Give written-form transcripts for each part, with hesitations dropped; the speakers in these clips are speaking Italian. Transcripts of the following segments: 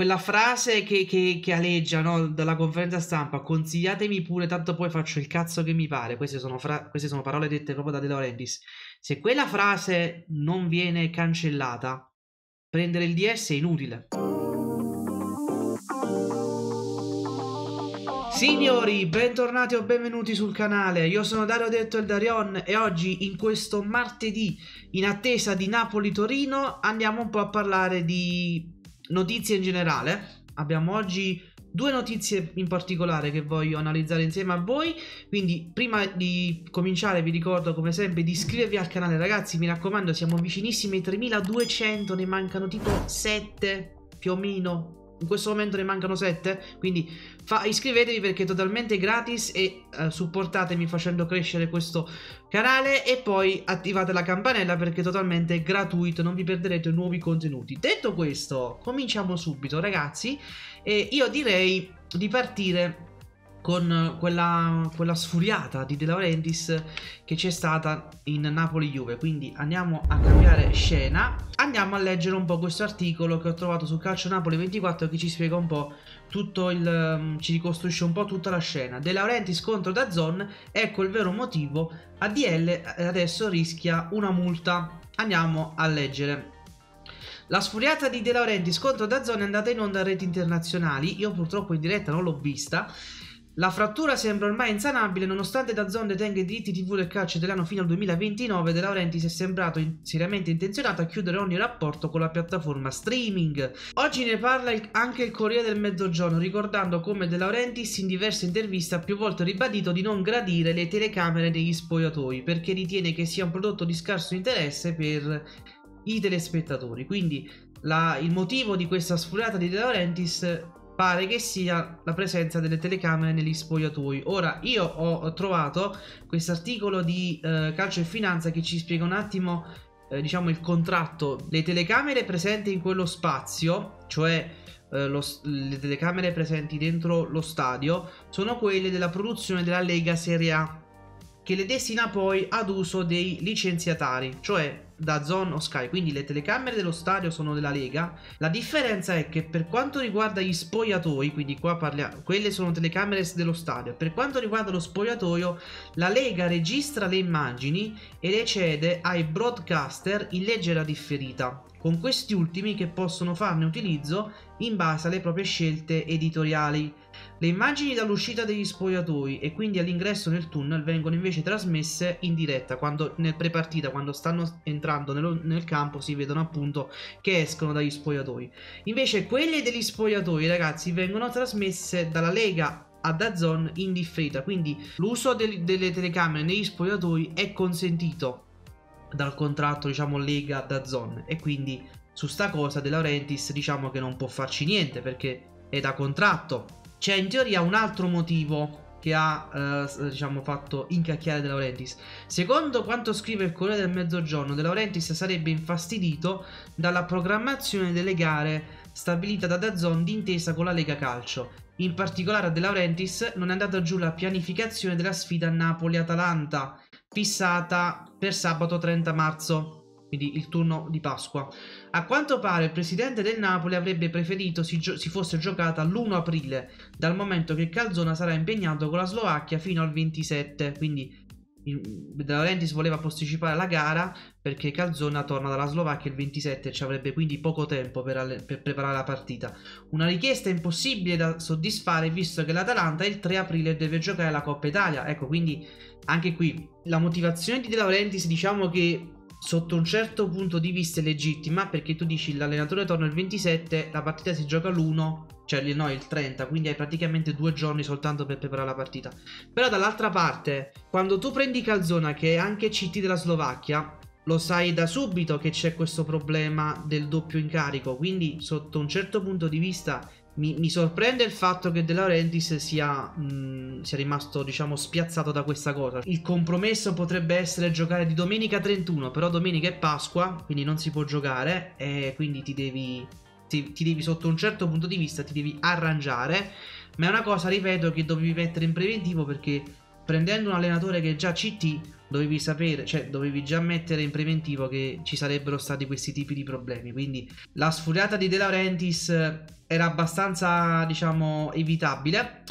quella frase che aleggia, no, dalla conferenza stampa: consigliatemi pure, tanto poi faccio il cazzo che mi pare. Queste sono parole dette proprio da De Laurentiis. Se quella frase non viene cancellata, prendere il DS è inutile. Signori, bentornati o benvenuti sul canale, io sono Dario Detto il Darion e oggi, in questo martedì, in attesa di Napoli-Torino, andiamo un po' a parlare di notizie in generale. Abbiamo oggi due notizie in particolare che voglio analizzare insieme a voi, quindi prima di cominciare vi ricordo come sempre di iscrivervi al canale, ragazzi, mi raccomando, siamo vicinissimi ai 3200, ne mancano tipo 7 più o meno. In questo momento ne mancano 7, quindi iscrivetevi perché è totalmente gratis e supportatemi facendo crescere questo canale, e poi attivate la campanella perché è totalmente gratuito, non vi perderete nuovi contenuti. Detto questo, cominciamo subito, ragazzi, e io direi di partire con quella sfuriata di De Laurentiis che c'è stata in Napoli-Juve. Quindi andiamo a cambiare scena, andiamo a leggere un po' questo articolo che ho trovato su Calcio Napoli24 che ci spiega un po' tutto ci ricostruisce un po' tutta la scena. De Laurentiis contro DAZN, ecco il vero motivo, ADL adesso rischia una multa. Andiamo a leggere. La sfuriata di De Laurentiis contro DAZN è andata in onda a reti internazionali, io purtroppo in diretta non l'ho vista. La frattura sembra ormai insanabile, nonostante DAZN detenga i diritti TV del calcio italiano fino al 2029, De Laurentiis è sembrato seriamente intenzionato a chiudere ogni rapporto con la piattaforma streaming. Oggi ne parla anche il Corriere del Mezzogiorno, ricordando come De Laurentiis in diverse interviste ha più volte ribadito di non gradire le telecamere degli spogliatoi, perché ritiene che sia un prodotto di scarso interesse per i telespettatori. Quindi il motivo di questa sfuriata di De Laurentiis pare che sia la presenza delle telecamere negli spogliatoi. Ora, io ho trovato questo articolo di Calcio e Finanza che ci spiega un attimo diciamo il contratto. Le telecamere presenti in quello spazio, cioè le telecamere presenti dentro lo stadio, sono quelle della produzione della Lega Serie A, che le destina poi ad uso dei licenziatari, cioè DAZN o Sky. Quindi le telecamere dello stadio sono della Lega. La differenza è che per quanto riguarda gli spogliatoi, quindi qua parliamo, quelle sono telecamere dello stadio, per quanto riguarda lo spogliatoio la Lega registra le immagini e le cede ai broadcaster in leggera differita, con questi ultimi che possono farne utilizzo in base alle proprie scelte editoriali. Le immagini dall'uscita degli spogliatoi e quindi all'ingresso nel tunnel vengono invece trasmesse in diretta, nel prepartita, quando stanno entrando nel campo si vedono appunto che escono dagli spogliatoi. Invece quelle degli spogliatoi, ragazzi, vengono trasmesse dalla Lega a DAZN in differita, quindi l'uso delle telecamere negli spogliatoi è consentito dal contratto, diciamo, Lega DAZN, e quindi su sta cosa De Laurentiis diciamo che non può farci niente perché è da contratto. C'è in teoria un altro motivo che ha diciamo fatto incacchiare De Laurentiis. Secondo quanto scrive il Corriere del Mezzogiorno, De Laurentiis sarebbe infastidito dalla programmazione delle gare stabilita da DAZN d'intesa con la Lega Calcio. In particolare a De Laurentiis non è andata giù la pianificazione della sfida Napoli-Atalanta fissata per sabato 30 marzo. Quindi il turno di Pasqua. A quanto pare il presidente del Napoli avrebbe preferito si fosse giocata l'1 aprile, dal momento che Calzona sarà impegnato con la Slovacchia fino al 27. Quindi De Laurentiis voleva posticipare la gara perché Calzona torna dalla Slovacchia il 27 e ci avrebbe quindi poco tempo per preparare la partita. Una richiesta impossibile da soddisfare visto che l'Atalanta il 3 aprile deve giocare la Coppa Italia. Ecco, quindi anche qui la motivazione di De Laurentiis diciamo che sotto un certo punto di vista è legittima, perché tu dici l'allenatore torna il 27, la partita si gioca l'1, cioè no, il 30, quindi hai praticamente 2 giorni soltanto per preparare la partita. Però dall'altra parte, quando tu prendi Calzona, che è anche CT della Slovacchia, lo sai da subito che c'è questo problema del doppio incarico, quindi sotto un certo punto di vista mi sorprende il fatto che De Laurentiis sia rimasto diciamo spiazzato da questa cosa. Il compromesso potrebbe essere giocare di domenica 31, però domenica è Pasqua, quindi non si può giocare e quindi ti devi sotto un certo punto di vista ti devi arrangiare, ma è una cosa, ripeto, che dovevi mettere in preventivo perché prendendo un allenatore che già CT, dovevi sapere, cioè dovevi già mettere in preventivo che ci sarebbero stati questi tipi di problemi. Quindi la sfuriata di De Laurentiis era abbastanza, diciamo, evitabile.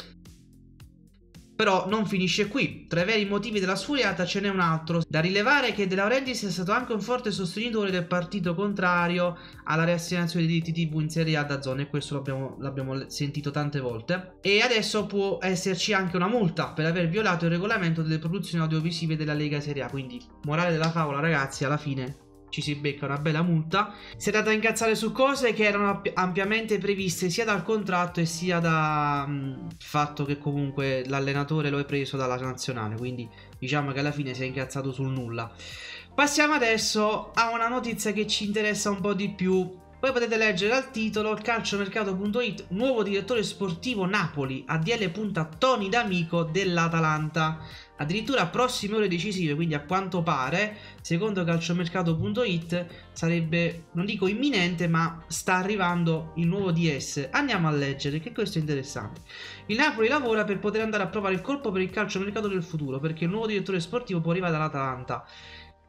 Però non finisce qui. Tra i veri motivi della sfuriata ce n'è un altro. Da rilevare che De Laurentiis è stato anche un forte sostenitore del partito contrario alla riassegnazione dei diritti TV in Serie A da DAZN, e questo l'abbiamo sentito tante volte. E adesso può esserci anche una multa per aver violato il regolamento delle produzioni audiovisive della Lega Serie A. Quindi, morale della favola, ragazzi, alla fine ci si becca una bella multa. Si è andata a incazzare su cose che erano ampiamente previste sia dal contratto e sia dal fatto che comunque l'allenatore lo è preso dalla nazionale, quindi diciamo che alla fine si è incazzato sul nulla. Passiamo adesso a una notizia che ci interessa un po' di più. Voi potete leggere al titolo: Calciomercato.it, nuovo direttore sportivo Napoli, ADL punta Tony D'Amico dell'Atalanta. Addirittura prossime ore decisive, quindi a quanto pare, secondo Calciomercato.it, sarebbe, non dico imminente, ma sta arrivando il nuovo DS. Andiamo a leggere, che questo è interessante. Il Napoli lavora per poter andare a provare il colpo per il calciomercato del futuro, perché il nuovo direttore sportivo può arrivare dall'Atalanta,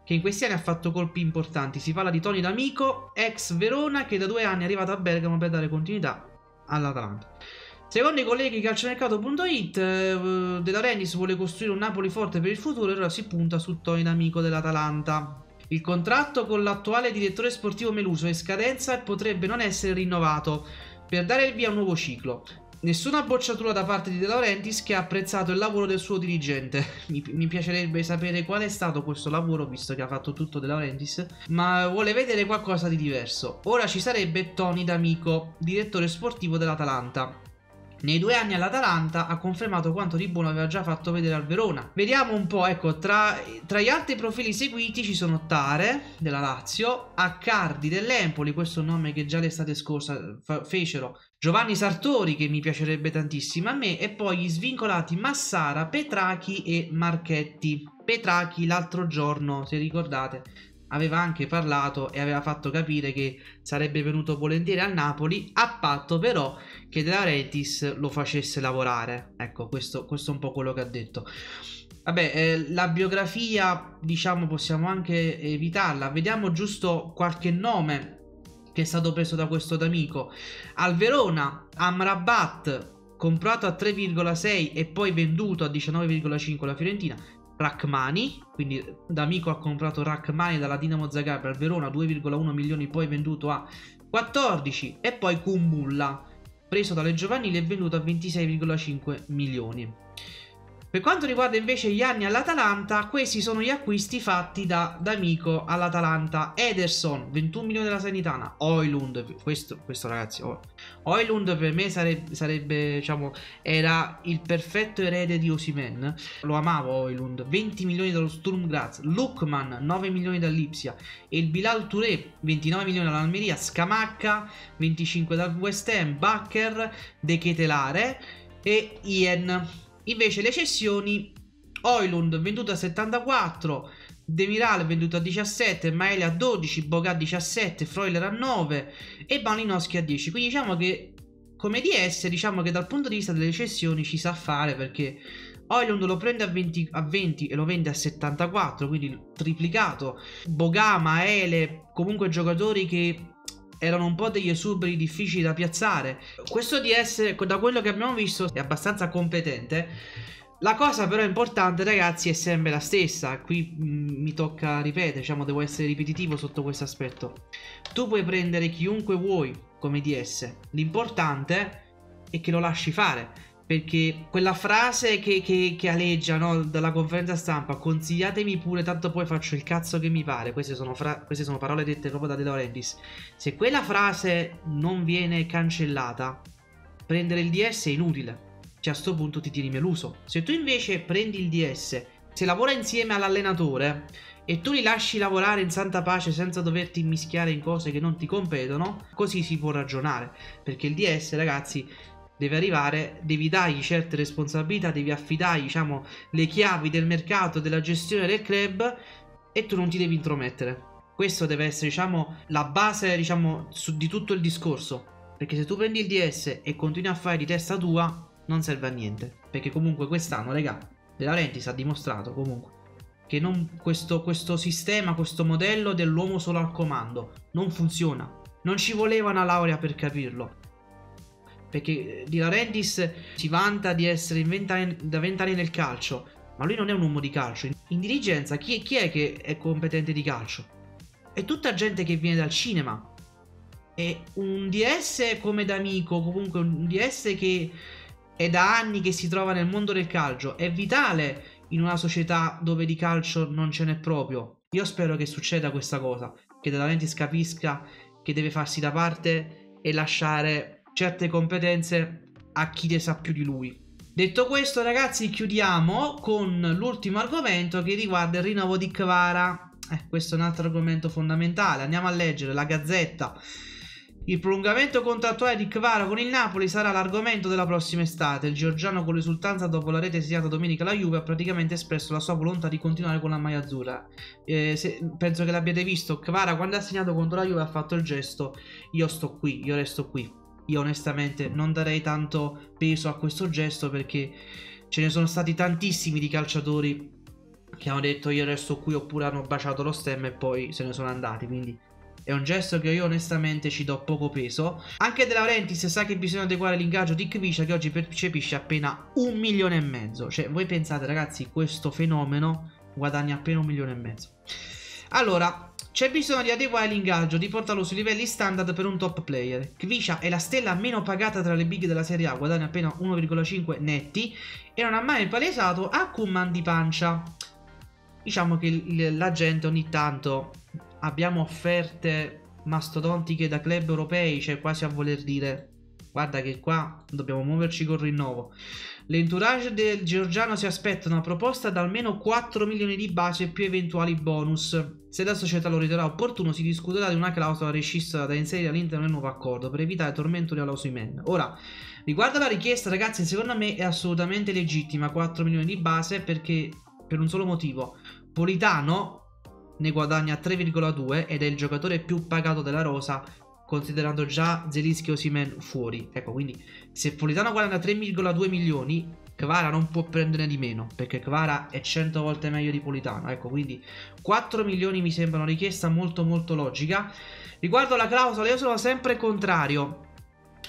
che in questi anni ha fatto colpi importanti. Si parla di Tony D'Amico, ex Verona, che da 2 anni è arrivato a Bergamo per dare continuità all'Atalanta. Secondo i colleghi Calciomercato.it, De Laurentiis vuole costruire un Napoli forte per il futuro e ora si punta su Tony D'Amico dell'Atalanta. Il contratto con l'attuale direttore sportivo Meluso è in scadenza e potrebbe non essere rinnovato per dare il via a un nuovo ciclo. Nessuna bocciatura da parte di De Laurentiis, che ha apprezzato il lavoro del suo dirigente. Mi piacerebbe sapere qual è stato questo lavoro, visto che ha fatto tutto De Laurentiis, ma vuole vedere qualcosa di diverso. Ora ci sarebbe Tony D'Amico, direttore sportivo dell'Atalanta. Nei 2 anni all'Atalanta ha confermato quanto di buono aveva già fatto vedere al Verona. Vediamo un po', ecco, tra gli altri profili seguiti ci sono Tare della Lazio, Accardi dell'Empoli, questo nome che già l'estate scorsa fecero, Giovanni Sartori, che mi piacerebbe tantissimo a me, e poi gli svincolati Massara, Petrachi e Marchetti. Petrachi l'altro giorno, se ricordate, aveva anche parlato e aveva fatto capire che sarebbe venuto volentieri al Napoli, a patto però che De Laurentiis lo facesse lavorare. Ecco, questo è un po' quello che ha detto. Vabbè, la biografia, diciamo, possiamo anche evitarla. Vediamo giusto qualche nome che è stato preso da questo D'Amico. Al Verona, Amrabat, comprato a 3,6 e poi venduto a 19,5 alla Fiorentina. Rachmani, quindi D'Amico ha comprato Rachmani dalla Dinamo Zagabria al Verona, 2,1 milioni, poi venduto a 14, e poi Cumbulla, preso dalle giovanili e venduto a 26,5 milioni. Per quanto riguarda invece gli anni all'Atalanta, questi sono gli acquisti fatti da D'Amico all'Atalanta. Ederson, 21 milioni della Sanitana. Højlund, questo ragazzi, Højlund per me sarebbe, diciamo, era il perfetto erede di Osimhen. Lo amavo Højlund, 20 milioni dallo Sturm Graz. Lukman, 9 milioni dall'Ipsia. E il Bilal Touré, 29 milioni dall'Almeria. Scamacca, 25 dal West Ham. Bakker, De Ketelare e Ian. Invece le cessioni: Højlund venduto a 74, Demiral venduto a 17, Maele a 12, Boga a 17, Freuler a 9 e Balinowski a 10. Quindi diciamo che come DS, diciamo che dal punto di vista delle cessioni ci sa fare, perché Højlund lo prende a 20 e lo vende a 74, quindi triplicato. Boga, Maele, comunque giocatori che erano un po' degli esuberi difficili da piazzare. Questo DS, da quello che abbiamo visto, è abbastanza competente. La cosa però importante, ragazzi, è sempre la stessa. Qui mi tocca ripetere, diciamo, devo essere ripetitivo sotto questo aspetto. Tu puoi prendere chiunque vuoi come DS, l'importante è che lo lasci fare. Perché quella frase che aleggia, no, dalla conferenza stampa, consigliatemi pure, tanto poi faccio il cazzo che mi pare, queste sono parole dette proprio da De Laurentiis. Se quella frase non viene cancellata, prendere il DS è inutile, cioè a sto punto ti tieni Meluso. Se tu invece prendi il DS, se lavora insieme all'allenatore e tu li lasci lavorare in santa pace senza doverti immischiare in cose che non ti competono, così si può ragionare. Perché il DS, ragazzi, deve arrivare, devi dargli certe responsabilità, devi affidargli, diciamo, le chiavi del mercato, della gestione del club, e tu non ti devi intromettere. Questo deve essere, diciamo, la base, diciamo, di tutto il discorso. Perché se tu prendi il DS e continui a fare di testa tua, non serve a niente. Perché comunque quest'anno, raga, De Laurentiis ha dimostrato comunque che non questo sistema, questo modello dell'uomo solo al comando non funziona. Non ci voleva una laurea per capirlo, perché De Laurentiis si vanta di essere da 20 anni nel calcio, ma lui non è un uomo di calcio. In dirigenza chi è che è competente di calcio? È tutta gente che viene dal cinema, è un DS come D'Amico, comunque un DS che è da anni che si trova nel mondo del calcio, è vitale in una società dove di calcio non ce n'è proprio. Io spero che succeda questa cosa, che De Laurentiis capisca che deve farsi da parte e lasciare certe competenze a chi ne sa più di lui. Detto questo, ragazzi, chiudiamo con l'ultimo argomento che riguarda il rinnovo di Kvara. Questo è un altro argomento fondamentale. Andiamo a leggere la Gazzetta. Il prolungamento contrattuale di Kvara con il Napoli sarà l'argomento della prossima estate. Il georgiano, con l'esultanza dopo la rete segnata domenica alla Juve, ha praticamente espresso la sua volontà di continuare con la maglia azzurra. Penso che l'abbiate visto. Kvara, quando ha segnato contro la Juve, ha fatto il gesto: io sto qui, io resto qui. Io onestamente non darei tanto peso a questo gesto, perché ce ne sono stati tantissimi di calciatori che hanno detto io resto qui, oppure hanno baciato lo stemma e poi se ne sono andati. Quindi è un gesto che io onestamente ci do poco peso. Anche De Laurentiis sa che bisogna adeguare l'ingaggio di Kviscia, che oggi percepisce appena 1,5 milioni. Cioè, voi pensate, ragazzi, questo fenomeno guadagna appena 1,5 milioni. Allora, c'è bisogno di adeguare l'ingaggio, di portarlo sui livelli standard per un top player. Kviscia è la stella meno pagata tra le big della Serie A, guadagna appena 1,5 netti e non ha mai palesato a Koeman di pancia. Diciamo che la gente ogni tanto... Abbiamo offerte mastodontiche da club europei, cioè quasi a voler dire guarda che qua dobbiamo muoverci col rinnovo. L'entourage del georgiano si aspetta una proposta da almeno 4 milioni di base più eventuali bonus. Se la società lo riterrà opportuno, si discuterà di una clausola rescissoria da inserire all'interno del nuovo accordo per evitare tormento di Osimhen. Ora, riguardo alla richiesta, ragazzi, secondo me è assolutamente legittima 4 milioni di base, perché per un solo motivo: Politano ne guadagna 3,2 ed è il giocatore più pagato della rosa, considerando già Zielinski e Osimhen fuori. Ecco, quindi se Politano guadagna 3,2 milioni, Kvara non può prenderne di meno, perché Kvara è 100 volte meglio di Politano. Ecco, quindi 4 milioni mi sembra una richiesta molto logica. Riguardo alla clausola, io sono sempre contrario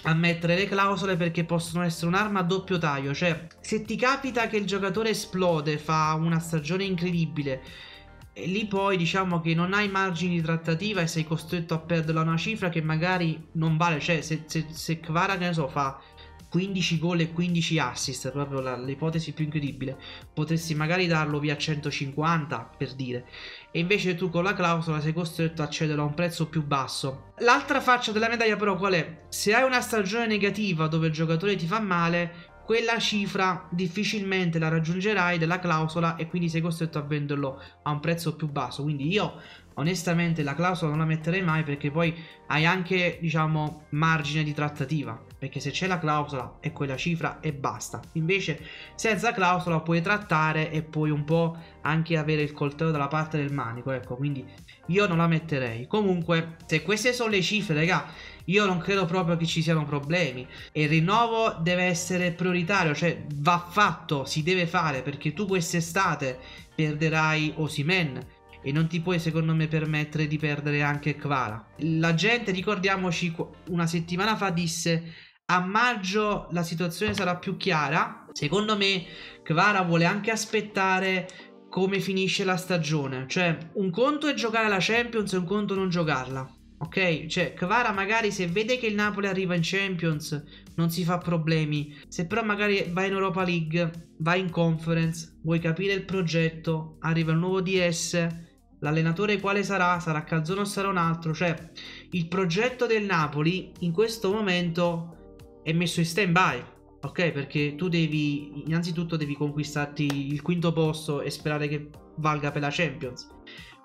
a mettere le clausole, perché possono essere un'arma a doppio taglio. Cioè, se ti capita che il giocatore esplode, fa una stagione incredibile, e lì poi diciamo che non hai margini di trattativa e sei costretto a perderla a una cifra che magari non vale. Cioè, se Kvara, che ne so, fa 15 gol e 15 assist, proprio l'ipotesi più incredibile, potresti magari darlo via 150, per dire, e invece tu con la clausola sei costretto a cederlo a un prezzo più basso. L'altra faccia della medaglia però qual è? Se hai una stagione negativa dove il giocatore ti fa male, quella cifra difficilmente la raggiungerai della clausola e quindi sei costretto a venderlo a un prezzo più basso. Quindi io onestamente la clausola non la metterei mai, perché poi hai anche, diciamo, margine di trattativa, perché se c'è la clausola è quella cifra e basta. Invece senza clausola puoi trattare e puoi un po' anche avere il coltello dalla parte del manico, ecco, quindi io non la metterei. Comunque, se queste sono le cifre, raga, io non credo proprio che ci siano problemi, e il rinnovo deve essere prioritario, cioè va fatto, si deve fare, perché tu quest'estate perderai Osimhen e non ti puoi, secondo me, permettere di perdere anche Kvara. La gente, ricordiamoci, una settimana fa disse a maggio la situazione sarà più chiara. Secondo me Kvara vuole anche aspettare come finisce la stagione. Cioè, un conto è giocare la Champions e un conto non giocarla. Ok, cioè Kvara magari, se vede che il Napoli arriva in Champions, non si fa problemi. Se però magari va in Europa League, va in Conference, vuoi capire il progetto, arriva il nuovo DS, l'allenatore quale sarà? Sarà Calzona o sarà un altro? Cioè, il progetto del Napoli in questo momento è messo in stand by, ok? Perché tu devi, innanzitutto devi conquistarti il quinto posto e sperare che valga per la Champions.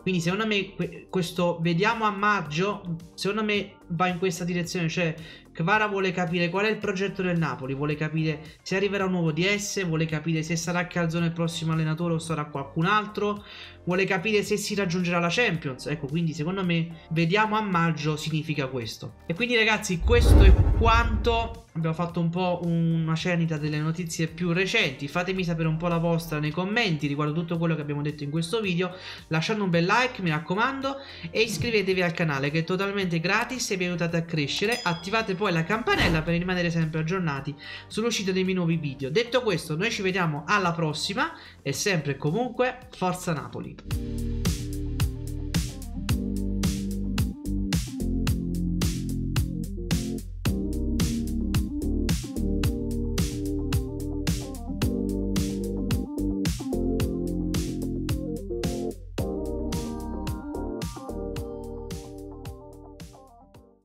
Quindi secondo me questo vediamo a maggio, secondo me va in questa direzione. Cioè Kvara vuole capire qual è il progetto del Napoli, vuole capire se arriverà un nuovo DS, vuole capire se sarà Calzona il prossimo allenatore o sarà qualcun altro, vuole capire se si raggiungerà la Champions. Ecco, quindi secondo me vediamo a maggio significa questo. E quindi, ragazzi, questo è quanto abbiamo fatto un po' una cenita delle notizie più recenti. Fatemi sapere un po' la vostra nei commenti riguardo tutto quello che abbiamo detto in questo video, lasciando un bel like, mi raccomando, e iscrivetevi al canale che è totalmente gratis e vi aiutate a crescere. Attivate poi la campanella per rimanere sempre aggiornati sull'uscita dei miei nuovi video. Detto questo, noi ci vediamo alla prossima e sempre e comunque Forza Napoli!